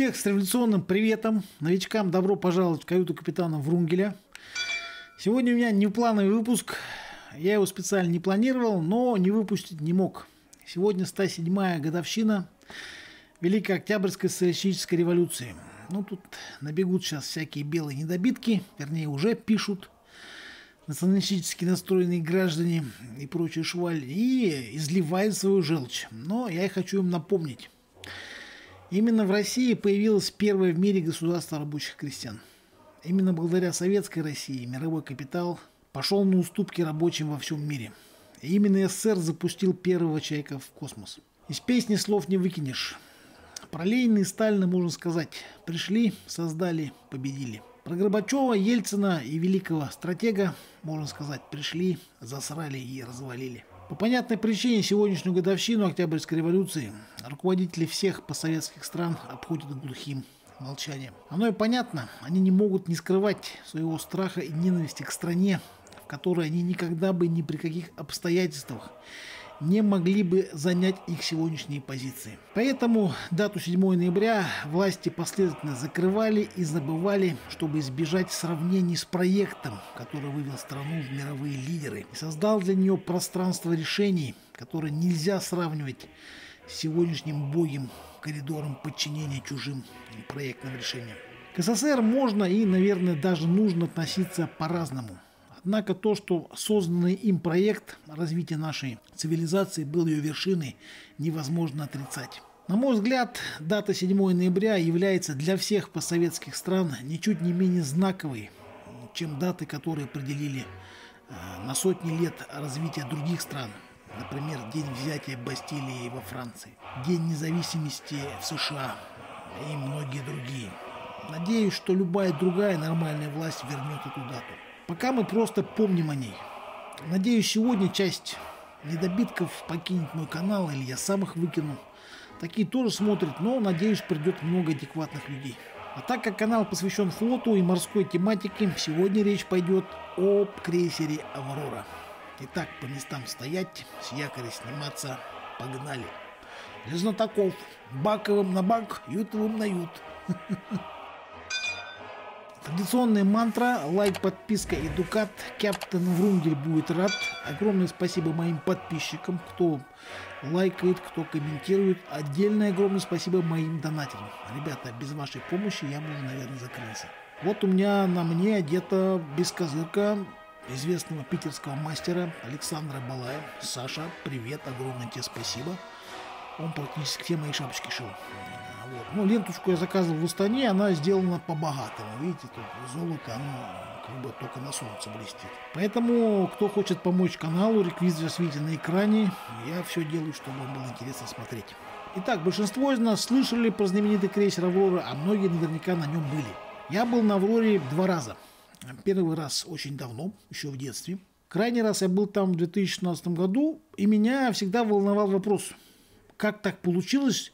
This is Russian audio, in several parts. Всех с революционным приветом. Новичкам добро пожаловать в каюту капитана Врунгеля. Сегодня у меня неплановый выпуск. Я его специально не планировал, но не выпустить не мог. Сегодня 107-я годовщина Великой Октябрьской социалистической революции. Ну, тут набегут сейчас всякие белые недобитки, вернее, уже пишут. Националистически настроенные граждане и прочие шваль, и изливают свою желчь. Но я хочу им напомнить. Именно в России появилось первое в мире государство рабочих крестьян. Именно благодаря советской России мировой капитал пошел на уступки рабочим во всем мире. И именно СССР запустил первого человека в космос. Из песни слов не выкинешь. Про Ленина и Сталина можно сказать: пришли, создали, победили. Про Горбачева, Ельцина и великого стратега можно сказать: пришли, засрали и развалили. По понятной причине сегодняшнюю годовщину Октябрьской революции руководители всех постсоветских стран обходят глухим молчанием. Оно и понятно, они не могут не скрывать своего страха и ненависти к стране, в которой они никогда бы ни при каких обстоятельствах не могли бы занять их сегодняшние позиции. Поэтому дату 7 ноября власти последовательно закрывали и забывали, чтобы избежать сравнений с проектом, который вывел страну в мировые лидеры и создал для нее пространство решений, которое нельзя сравнивать с сегодняшним убогим коридором подчинения чужим проектным решениям. К СССР можно и, наверное, даже нужно относиться по-разному. Однако то, что созданный им проект развития нашей цивилизации был ее вершиной, невозможно отрицать. На мой взгляд, дата 7 ноября является для всех постсоветских стран ничуть не менее знаковой, чем даты, которые определили на сотни лет развития других стран. Например, день взятия Бастилии во Франции, день независимости в США и многие другие. Надеюсь, что любая другая нормальная власть вернет эту дату. Пока мы просто помним о ней. Надеюсь, сегодня часть недобитков покинет мой канал, или я сам их выкину. Такие тоже смотрят, но, надеюсь, придет много адекватных людей. А так как канал посвящен флоту и морской тематике, сегодня речь пойдет об крейсере «Аврора». Итак, по местам стоять, с якоря сниматься, погнали. Для знатоков, баковым на бак, ютовым на ют. Традиционная мантра: лайк, подписка и дукат. Капитан Врунгель будет рад. Огромное спасибо моим подписчикам, кто лайкает, кто комментирует. Отдельное огромное спасибо моим донателям. Ребята, без вашей помощи я бы, наверное, закрылся. Вот у меня на мне одета бескозырка известного питерского мастера Александра Балая. Саша, привет, огромное тебе спасибо. Он практически все мои шапочки шил. Вот. Ну, ленточку я заказывал в Астане, она сделана по-богатому. Видите, тут золото, оно как бы только на солнце блестит. Поэтому, кто хочет помочь каналу, реквизит сейчас видите на экране. Я все делаю, чтобы вам было интересно смотреть. Итак, большинство из нас слышали про знаменитый крейсер «Аврора», а многие наверняка на нем были. Я был на «Авроре» 2 раза. Первый раз очень давно, еще в детстве. Крайний раз я был там в 2016 году, и меня всегда волновал вопрос: как так получилось,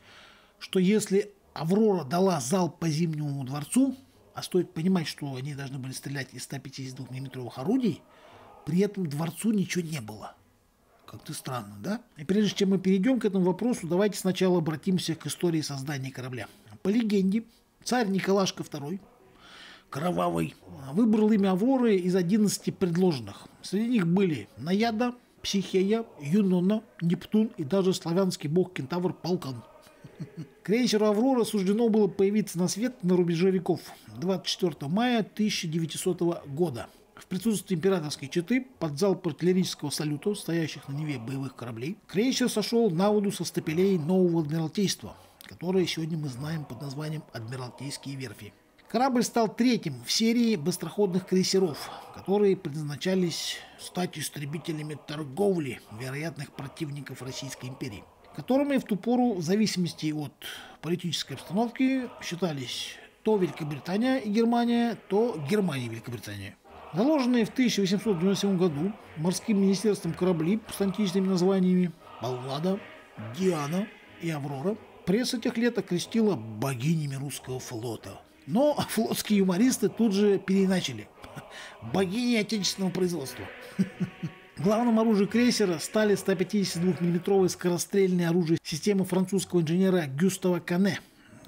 что если «Аврора» дала залп по Зимнему дворцу, а стоит понимать, что они должны были стрелять из 152-мм орудий, при этом дворцу ничего не было. Как-то странно, да? И прежде чем мы перейдем к этому вопросу, давайте сначала обратимся к истории создания корабля. По легенде, царь Николашка II, Кровавый, выбрал имя «Авроры» из 11 предложенных. Среди них были Наяда, Психея, Юнона, Нептун и даже славянский бог-кентавр Полкан. Крейсеру «Аврора» суждено было появиться на свет на рубеже веков 24 мая 1900 года. В присутствии императорской четы под залп артиллерийского салюта, стоящих на Неве боевых кораблей, крейсер сошел на воду со стапелей нового адмиралтейства, которое сегодня мы знаем под названием «Адмиралтейские верфи». Корабль стал третьим в серии быстроходных крейсеров, которые предназначались стать истребителями торговли вероятных противников Российской империи, которыми в ту пору, в зависимости от политической обстановки, считались то Великобритания и Германия, то Германия и Великобритания. Заложенные в 1897 году морским министерством корабли с античными названиями «Паллада», «Диана» и «Аврора», пресса тех лет окрестила богинями русского флота. Но флотские юмористы тут же переиначили: богини отечественного производства. Главным оружием крейсера стали 152-мм скорострельные оружия системы французского инженера Гюстава Кане,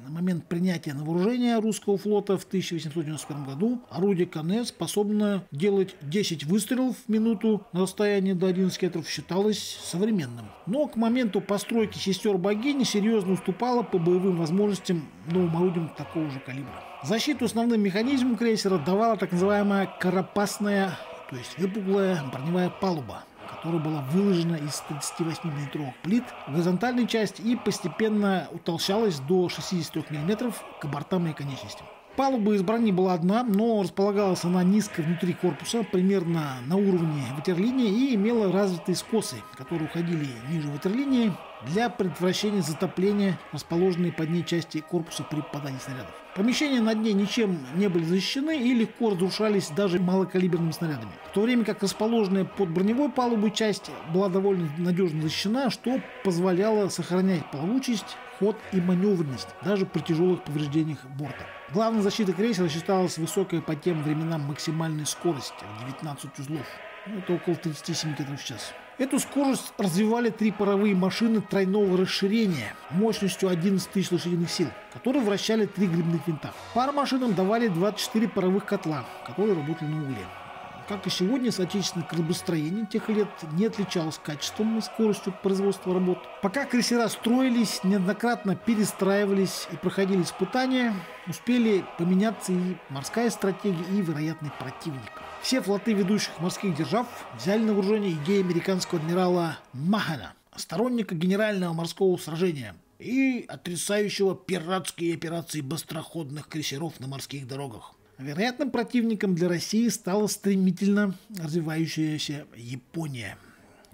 На момент принятия на вооружение русского флота в 1891 году орудие Канэ, способное делать 10 выстрелов в минуту на расстоянии до 11 метров, считалось современным. Но к моменту постройки «Сестер богини» серьезно уступало по боевым возможностям новым орудиям такого же калибра. Защиту основным механизмом крейсера давала так называемая «карапасная», то есть выпуклая броневая палуба, которая была выложена из 38-мм плит в горизонтальной части и постепенно утолщалась до 63 мм к бортам и конечностям. Палуба из брони была одна, но располагалась она низко внутри корпуса, примерно на уровне ватерлинии, и имела развитые скосы, которые уходили ниже ватерлинии для предотвращения затопления расположенной под ней части корпуса при попадании снарядов. Помещения на дне ничем не были защищены и легко разрушались даже малокалиберными снарядами, в то время как расположенная под броневой палубой часть была довольно надежно защищена, что позволяло сохранять плавучесть, ход и маневренность даже при тяжелых повреждениях борта. Главной защитой крейсера считалась высокая по тем временам максимальная скорость в 19 узлов. Это около 37 км в час. Эту скорость развивали три паровые машины тройного расширения мощностью 11 тысяч лошадиных сил, которые вращали три гребных винта. Пар машинам давали 24 паровых котла, которые работали на угле. Как и сегодня, соотечественное кораблестроение тех лет не отличалось качеством и скоростью производства работ. Пока крейсера строились, неоднократно перестраивались и проходили испытания, успели поменяться и морская стратегия, и вероятный противник. Все флоты ведущих морских держав взяли на вооружение идеи американского адмирала Махана, сторонника генерального морского сражения и отрицающего пиратские операции быстроходных крейсеров на морских дорогах. Вероятным противником для России стала стремительно развивающаяся Япония,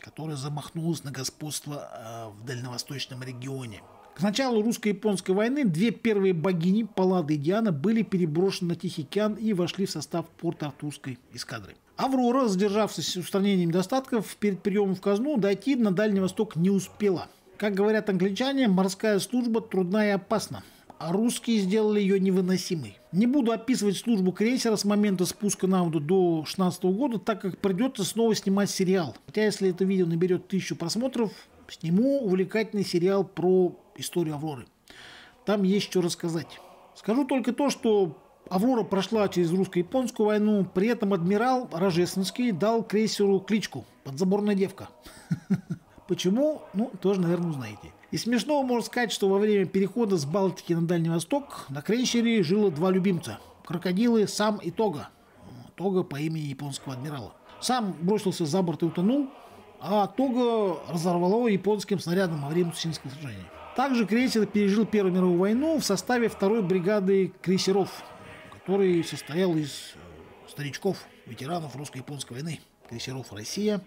которая замахнулась на господство в дальневосточном регионе. К началу русско-японской войны две первые богини, Паллада и Диана, были переброшены на Тихий океан и вошли в состав Порт-Артурской эскадры. Аврора, задержавшись с устранением недостатков перед приемом в казну, дойти на Дальний Восток не успела. Как говорят англичане, морская служба трудна и опасна, а русские сделали ее невыносимой. Не буду описывать службу крейсера с момента спуска на воду до 16 года, так как придется снова снимать сериал. Хотя если это видео наберет 1000 просмотров, сниму увлекательный сериал про историю Авроры. Там есть что рассказать. Скажу только то, что Аврора прошла через русско-японскую войну, при этом адмирал Рожественский дал крейсеру кличку «Подзаборная девка». Почему? Ну, тоже, наверное, узнаете. И смешно можно сказать, что во время перехода с Балтики на Дальний Восток на крейсере жило два любимца – крокодилы Сам и Тога. Тога по имени японского адмирала. Сам бросился за борт и утонул, а Тога разорвало японским снарядом во время Цусимского сражения. Также крейсер пережил Первую мировую войну в составе второй бригады крейсеров, который состоял из старичков, ветеранов русско-японской войны, крейсеров «Россия»,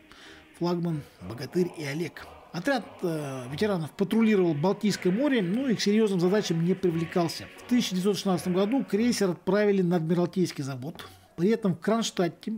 «Флагман», «Богатырь» и «Олег». Отряд ветеранов патрулировал Балтийское море, но и к серьезным задачам не привлекался. В 1916 году крейсер отправили на Адмиралтейский завод. При этом в Кронштадте,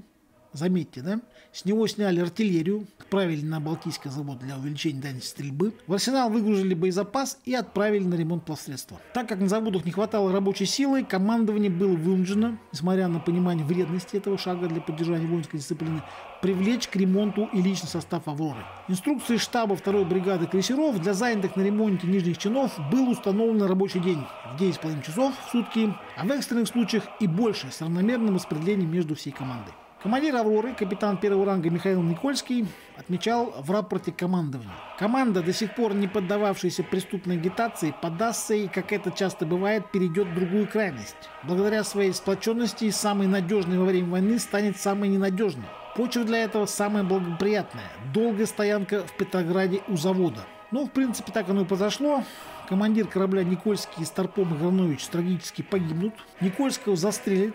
заметьте, да, с него сняли артиллерию, отправили на Балтийский завод для увеличения дальности стрельбы. В арсенал выгрузили боезапас и отправили на ремонт плавсредства. Так как на заводах не хватало рабочей силы, командование было вынуждено, несмотря на понимание вредности этого шага для поддержания воинской дисциплины, привлечь к ремонту и личный состав «Авроры». Инструкции штаба 2-й бригады крейсеров для занятых на ремонте нижних чинов был установлен рабочий день в 9,5 часов в сутки, а в экстренных случаях и больше, с равномерным распределением между всей командой. Командир «Авроры», капитан первого ранга Михаил Никольский, отмечал в рапорте командования: «Команда, до сих пор не поддававшаяся преступной агитации, подастся и, как это часто бывает, перейдет в другую крайность. Благодаря своей сплоченности самой надежной во время войны станет самой ненадежной. Почва для этого самая благоприятная. Долгая стоянка в Петрограде у завода». Но, в принципе, так оно и произошло. Командир корабля Никольский и старпом Игранович трагически погибнут. Никольского застрелят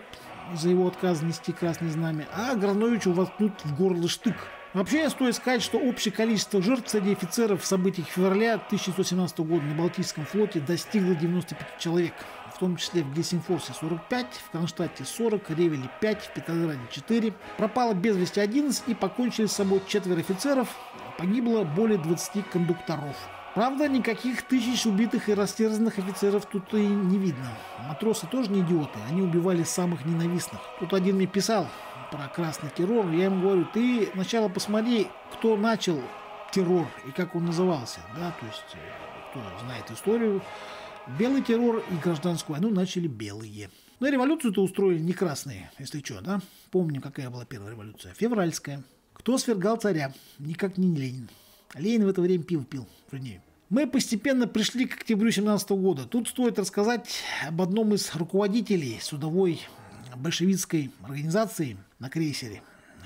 за его отказ нести красное знамя, а Грановичу воткнут в горло штык. Вообще, стоит сказать, что общее количество жертв среди офицеров в событиях февраля 1917 года на Балтийском флоте достигло 95 человек, в том числе в Гельсингфорсе 45, в Кронштадте 40, Ревеле 5, в Петрограде 4. Пропало без вести 11 и покончили с собой 4 офицеров, погибло более 20 кондукторов. Правда, никаких тысяч убитых и растерзанных офицеров тут и не видно. Матросы тоже не идиоты, они убивали самых ненавистных. Тут один мне писал про красный террор, я ему говорю: ты сначала посмотри, кто начал террор и как он назывался, да, то есть кто знает историю, Белый террор и гражданскую войну начали белые. Но революцию-то устроили не красные, если что, да? Помним, какая была первая революция. Февральская. Кто свергал царя? Никак не Ленин. Ленин в это время пил. Вернее. Мы постепенно пришли к октябрю 1917 года. Тут стоит рассказать об одном из руководителей судовой большевистской организации на крейсере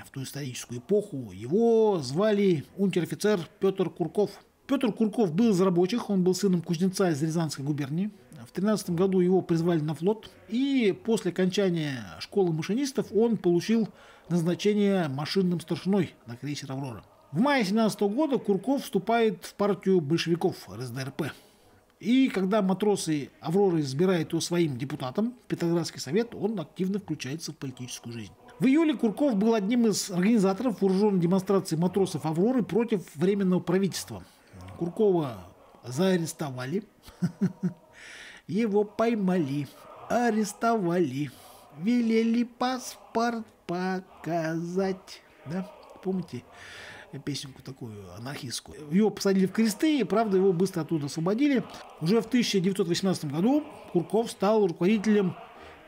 в ту историческую эпоху. Его звали унтер-офицер Петр Курков. Петр Курков был из рабочих, он был сыном кузнеца из Рязанской губернии. В 13 году его призвали на флот, и после окончания школы машинистов он получил назначение машинным старшиной на крейсер «Аврора». В мае 17 года Курков вступает в партию большевиков РСДРП. И когда матросы «Авроры» избирают его своим депутатом в Петроградский совет, он активно включается в политическую жизнь. В июле Курков был одним из организаторов вооруженной демонстрации матросов «Авроры» против Временного правительства. Куркова заарестовали, его поймали, арестовали, велели паспорт показать. Да? Помните песенку такую анархистскую? Его посадили в кресты, и, правда, его быстро оттуда освободили. Уже в 1918 году Курков стал руководителем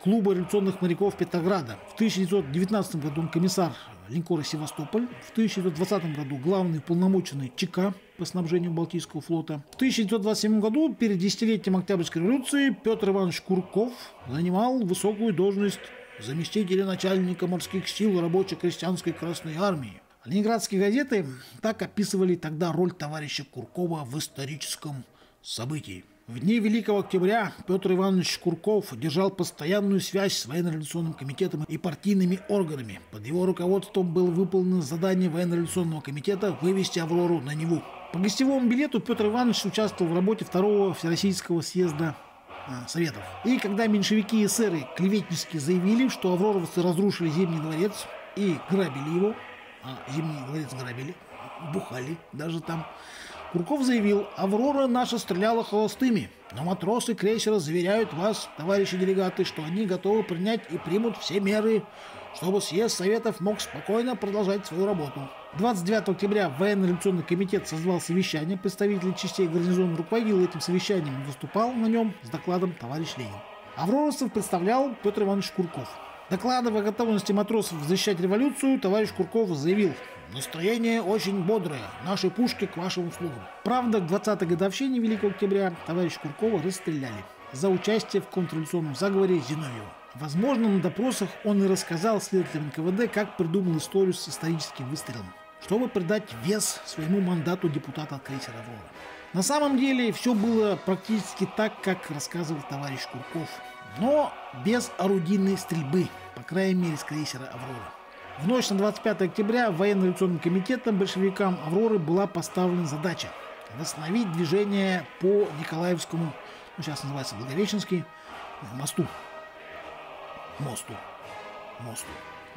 клуба революционных моряков Петрограда. В 1919 году он комиссар линкора «Севастополь», в 1920 году главный уполномоченный ЧК по снабжению Балтийского флота. В 1927 году, перед десятилетием Октябрьской революции, Петр Иванович Курков занимал высокую должность заместителя начальника морских сил рабоче-крестьянской Красной армии. Ленинградские газеты так описывали тогда роль товарища Куркова в историческом событии. В дни Великого Октября Петр Иванович Курков держал постоянную связь с военно-революционным комитетом и партийными органами. Под его руководством было выполнено задание военно-революционного комитета вывести «Аврору» на Неву. По гостевому билету Петр Иванович участвовал в работе Второго Всероссийского съезда Советов. И когда меньшевики и эсеры клеветнически заявили, что авроровцы разрушили Зимний дворец и грабили его, Зимний дворец грабили, бухали даже там, Курков заявил: «Аврора наша стреляла холостыми, но матросы крейсера заверяют вас, товарищи делегаты, что они готовы принять и примут все меры, чтобы съезд Советов мог спокойно продолжать свою работу». 29 октября военно-революционный комитет созвал совещание, представители частей гарнизона руководил этим совещанием и выступал на нем с докладом товарищ Ленин. Авроровцев представлял Петр Иванович Курков. Докладывая о готовности матросов защищать революцию, товарищ Курков заявил: «Настроение очень бодрое, наши пушки к вашим услугам». Правда, к 20-й годовщине Великого Октября товарища Куркова расстреляли за участие в контрреволюционном заговоре Зиновьева. Возможно, на допросах он и рассказал следователям НКВД, как придумал историю с историческим выстрелом, чтобы придать вес своему мандату депутата от крейсера «Аврора». На самом деле все было практически так, как рассказывал товарищ Курков, но без орудийной стрельбы, по крайней мере, с крейсера «Аврора». В ночь на 25 октября военно-революционным комитетом большевикам «Авроры» была поставлена задача восстановить движение по Николаевскому, ну, сейчас называется Благовещенский, мосту,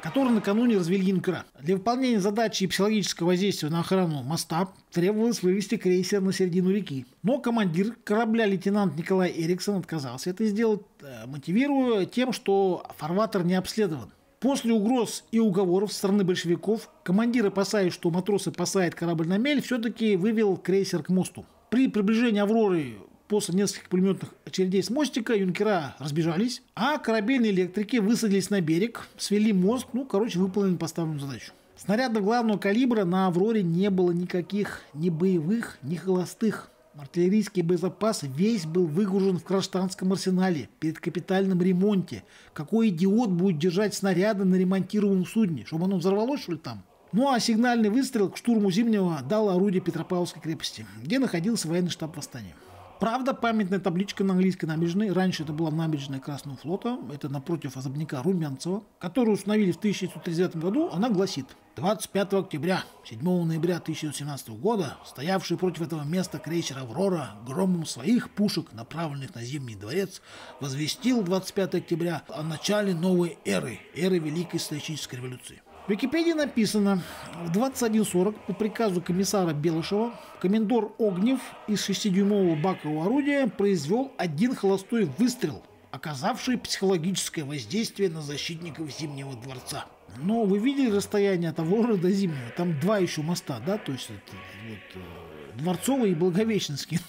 который накануне развели инкра. Для выполнения задачи и психологического воздействия на охрану моста требовалось вывести крейсер на середину реки. Но командир корабля лейтенант Николай Эриксон отказался это сделать, мотивируя тем, что фарватер не обследован. После угроз и уговоров со стороны большевиков командир, опасаясь, что матросы посадят корабль на мель, все-таки вывел крейсер к мосту. При приближении «Авроры» после нескольких пулеметных очередей с мостика юнкера разбежались, а корабельные электрики высадились на берег, свели мост, выполнили поставленную задачу. Снарядов главного калибра на «Авроре» не было никаких, ни боевых, ни холостых. Артиллерийский боезапас весь был выгружен в Кронштадтском арсенале перед капитальным ремонте. Какой идиот будет держать снаряды на ремонтируемом судне? Чтобы оно взорвалось, что ли, там? Ну а сигнальный выстрел к штурму Зимнего дало орудие Петропавловской крепости, где находился военный штаб восстания. Правда, памятная табличка на английской набережной, раньше это была набережная Красного флота, это напротив особняка Румянцева, которую установили в 1939 году, она гласит: 25 октября, 7 ноября 1917 года, стоявший против этого места крейсер «Аврора» громом своих пушек, направленных на Зимний дворец, возвестил 25 октября о начале новой эры, эры Великой исторической революции. В Википедии написано: в 21:40 по приказу комиссара Белышева комендор Огнев из 6-дюймового бакового орудия произвел один холостой выстрел, оказавший психологическое воздействие на защитников Зимнего дворца. Но вы видели расстояние от «Авроры» до Зимнего? Там два еще моста, да? То есть это, вот, Дворцовый и Благовещенский.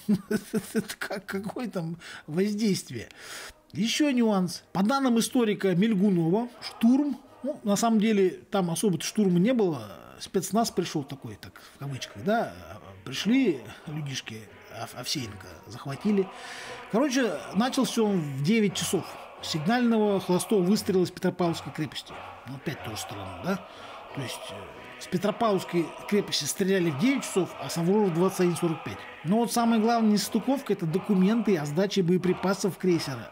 Какое там воздействие? Еще нюанс. По данным историка Мельгунова, штурм, ну, на самом деле там особо штурма не было, спецназ пришел такой, так в кавычках, да, пришли людишки Овсеенко, захватили. Короче, начался он в 9 часов сигнального холостого выстрела из Петропавловской крепости. Ну, опять тоже странно, да? То есть с Петропавловской крепости стреляли в 9 часов, а с Авроры в 21:45. Но вот самая главная нестыковка – это документы о сдаче боеприпасов крейсера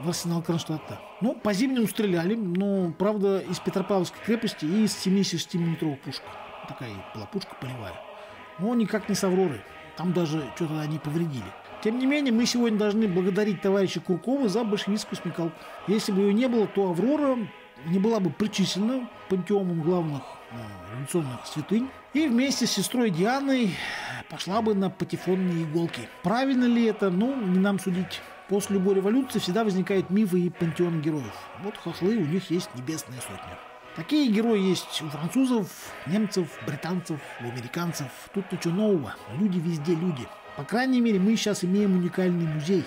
в арсенал Кронштадта. Ну, по зимнему стреляли, но, правда, из Петропавловской крепости и из 76-мм пушка. Такая была пушка полевая. Но никак не с Авроры. Там даже что-то они повредили. Тем не менее, мы сегодня должны благодарить товарища Куркова за большевистскую смекалку. Если бы ее не было, то Аврора не была бы причислена пантеоном главных революционных святынь. И вместе с сестрой Дианой пошла бы на патефонные иголки. Правильно ли это? Ну, не нам судить. После любой революции всегда возникают мифы и пантеон героев. Вот хохлы, у них есть небесная сотня. Такие герои есть у французов, немцев, британцев, у американцев. Тут ничего нового. Люди везде люди. По крайней мере, мы сейчас имеем уникальный музей.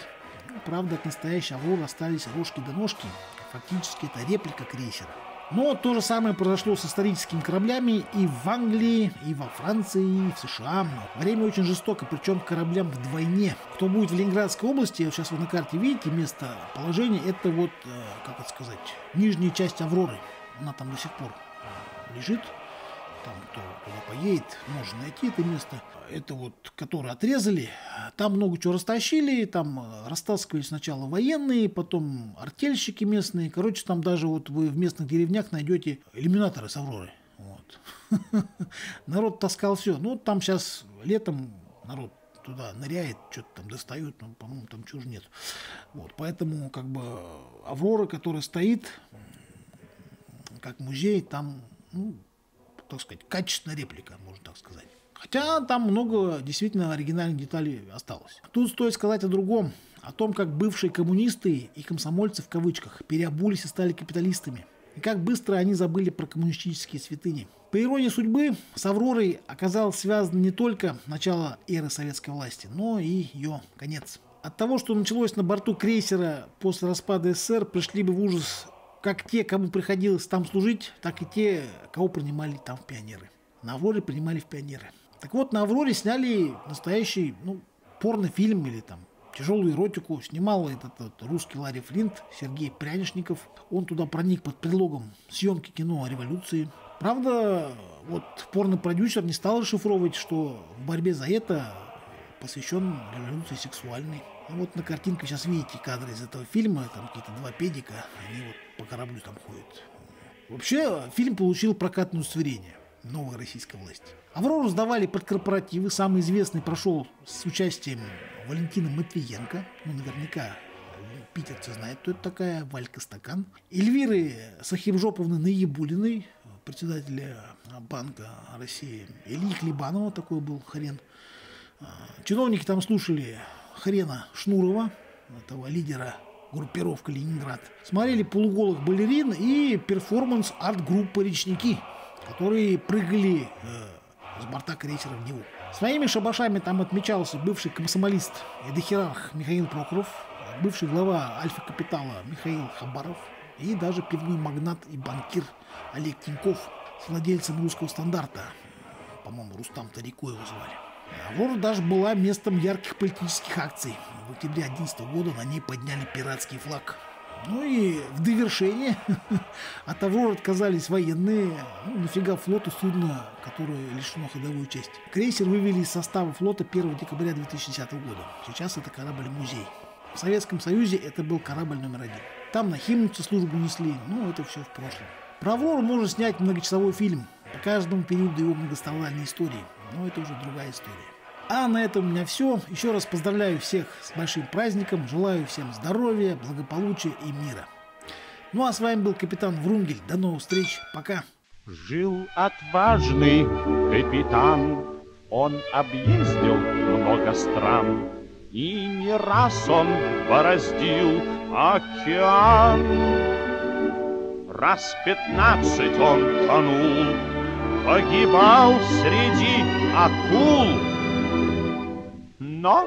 Ну, правда, от настоящей Авроры остались рожки до ножки. Фактически это реплика крейсера. Но то же самое произошло с историческими кораблями и в Англии, и во Франции, и в США. Время очень жестоко, причем к кораблям вдвойне. Кто будет в Ленинградской области, сейчас вы на карте видите местоположение, это вот, как это сказать, нижняя часть Авроры. Она там до сих пор лежит. Там кто туда поедет, можно найти это место. Это вот, которое отрезали. Там много чего растащили. Там растаскивали сначала военные, потом артельщики местные. Короче, там даже вот вы в местных деревнях найдете иллюминаторы с Авроры. Вот. Народ таскал все. Ну, там сейчас летом народ туда ныряет, что-то там достают. Ну, по-моему, там чего же нет. Вот. Поэтому, как бы, Аврора, которая стоит как музей, там, ну, так сказать, качественная реплика, можно так сказать. Хотя там много действительно оригинальных деталей осталось. Тут стоит сказать о другом, о том, как бывшие коммунисты и комсомольцы в кавычках переобулись и стали капиталистами, и как быстро они забыли про коммунистические святыни. По иронии судьбы, с Авророй оказалось связано не только начало эры советской власти, но и ее конец. От того, что началось на борту крейсера после распада СССР, пришли бы в ужас как те, кому приходилось там служить, так и те, кого принимали там в пионеры. На Авроре принимали в пионеры. Так вот, на Авроре сняли настоящий, ну, порнофильм или там тяжелую эротику. Снимал этот русский Ларри Флинт, Сергей Прянишников. Он туда проник под предлогом съемки кино о революции. Правда, вот порно-продюсер не стал расшифровывать, что в борьбе за это посвящен революции сексуальной. Вот на картинке сейчас видите кадры из этого фильма, там какие-то два педика, они вот по кораблю там ходят. Вообще, фильм получил прокатное удостоверение новой российской власти. «Аврору» сдавали под корпоративы, самый известный прошел с участием Валентина Матвиенко, ну, наверняка питерцы знают, кто это такая, Валька Стакан, Эльвиры Сахибжоповны Наебулиной, председателя Банка России, Ильи Хлебанова, такой был хрен. Чиновники там слушали хрена Шнурова, этого лидера группировки «Ленинград». Смотрели полуголых балерин и перформанс арт-группы «Речники», которые прыгали с борта крейсера в него. Своими шабашами там отмечался бывший комсомолист и дохерарх Михаил Прохоров, бывший глава «Альфа-Капитала» Михаил Хабаров и даже пивной магнат и банкир Олег Тиньков с владельцем «Русского стандарта». По-моему, Рустам Тарикой его звали. Аврора даже была местом ярких политических акций. В октябре 2011 года на ней подняли пиратский флаг. Ну и в довершение от Авроры отказались военные, ну, нафига флоту судно, которое лишено ходовой части. Крейсер вывели из состава флота 1 декабря 2010 года. Сейчас это корабль-музей. В Советском Союзе это был корабль №1. Там на Химнице службу несли, но это все в прошлом. Про Аврору можно снять многочасовой фильм по каждому периоду его многострадальной истории. Но это уже другая история. А на этом у меня все. Еще раз поздравляю всех с большим праздником. Желаю всем здоровья, благополучия и мира. Ну а с вами был капитан Врунгель. До новых встреч. Пока. Жил отважный капитан. Он объездил много стран. И не раз он бороздил океан. Раз 15 он тонул. Погибал среди акул. но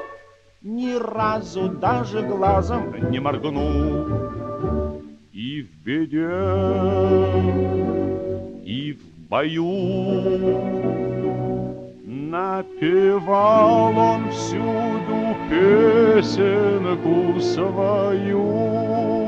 ни разу даже глазом не моргнул. И в беде, и в бою напевал он всюду песенку свою.